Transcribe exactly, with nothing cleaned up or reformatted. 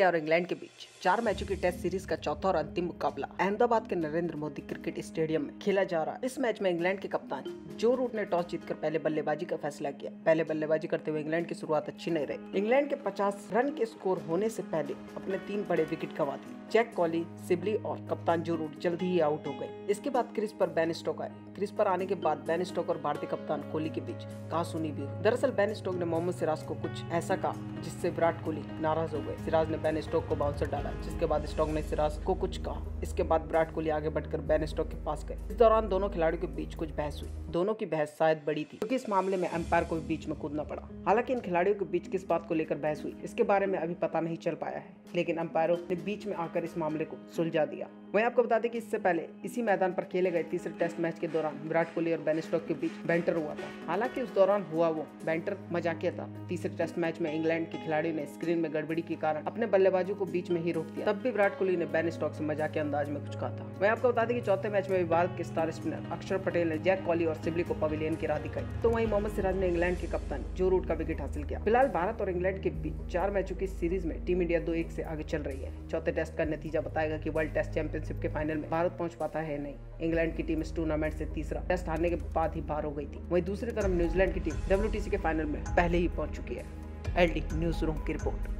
Australia और England के बीच चार मैचों की टेस्ट सीरीज का चौथा और अंतिम मुकाबला अहमदाबाद के नरेंद्र मोदी क्रिकेट स्टेडियम में खेला जा रहा है। इस मैच में इंग्लैंड के कप्तान जो रूट ने टॉस जीतकर पहले बल्लेबाजी का फैसला किया। पहले बल्लेबाजी करते हुए इंग्लैंड की शुरुआत अच्छी नहीं रही। इंग्लैंड के पचास रन के स्कोर होने से पहले अपने तीन बड़े विकेट गंवा दिए। जैक कॉली, सिबली और कप्तान जो रूट जल्द ही आउट हो गए। इसके बाद क्रिस पर बेन स्टोक्स आए। क्रिस पर आने के बाद बेन स्टोक्स और भारतीय कप्तान कोहली के बीच कहासुनी भी हुई। दरअसल बेन स्टोक्स ने मोहम्मद सिराज को कुछ ऐसा कहा जिससे विराट कोहली नाराज हो गए। सिराज ने बेन स्टोक्स को बाउंसर डाला, जिसके बाद स्टोक्स ने सिराज को कुछ कहा। इसके बाद विराट कोहली आगे बढ़कर बेन स्टोक्स के पास गए। इस दौरान दोनों खिलाड़ियों के बीच कुछ बहस हुई। दोनों की बहस शायद बड़ी थी क्योंकि इस मामले में अंपायर को भी बीच में कूदना पड़ा। हालांकि इन खिलाड़ियों के बीच किस बात को लेकर बहस हुई इसके बारे में अभी पता नहीं चल पाया है, लेकिन अंपायरों ने बीच में आकर इस मामले को सुलझा दिया। वहीं आपको बता दें कि इससे पहले इसी मैदान पर खेले गए तीसरे टेस्ट मैच के दौरान विराट कोहली और बेन स्टोक्स के बीच बैंटर हुआ था। हालांकि उस दौरान हुआ वो बैंटर मजाकिया था। तीसरे टेस्ट मैच में इंग्लैंड के खिलाड़ियों ने स्क्रीन में गड़बड़ी के कारण अपने बल्लेबाजों को बीच में ही रोक दिया। तब भी विराट कोहली ने बेन स्टोक्स से मजाकिया अंदाज में कुछ कहा था। वहीं आपको बता दें कि चौथे मैच में भारत के स्टार स्पिनर अक्षर पटेल ने जैक कॉली और सिबली को पवेलियन की राह दिखाई, तो वहीं मोहम्मद सिराज ने इंग्लैंड के कप्तान जो रूट का विकेट हासिल किया। फिलहाल भारत और इंग्लैंड के बीच चार मैचों की सीरीज में टीम इंडिया दो एक से आगे चल रही है। चौथे टेस्ट का नतीजा बताएगा कि वर्ल्ड टेस्ट चैंपियनशिप के फाइनल में भारत पहुंच पाता है नहीं। इंग्लैंड की टीम इस टूर्नामेंट से तीसरा टेस्ट हारने के बाद ही बाहर हो गई थी। वहीं दूसरी तरफ न्यूजीलैंड की टीम डब्ल्यूटीसी के फाइनल में पहले ही पहुंच चुकी है। एलडी न्यूज़ रूम की रिपोर्ट।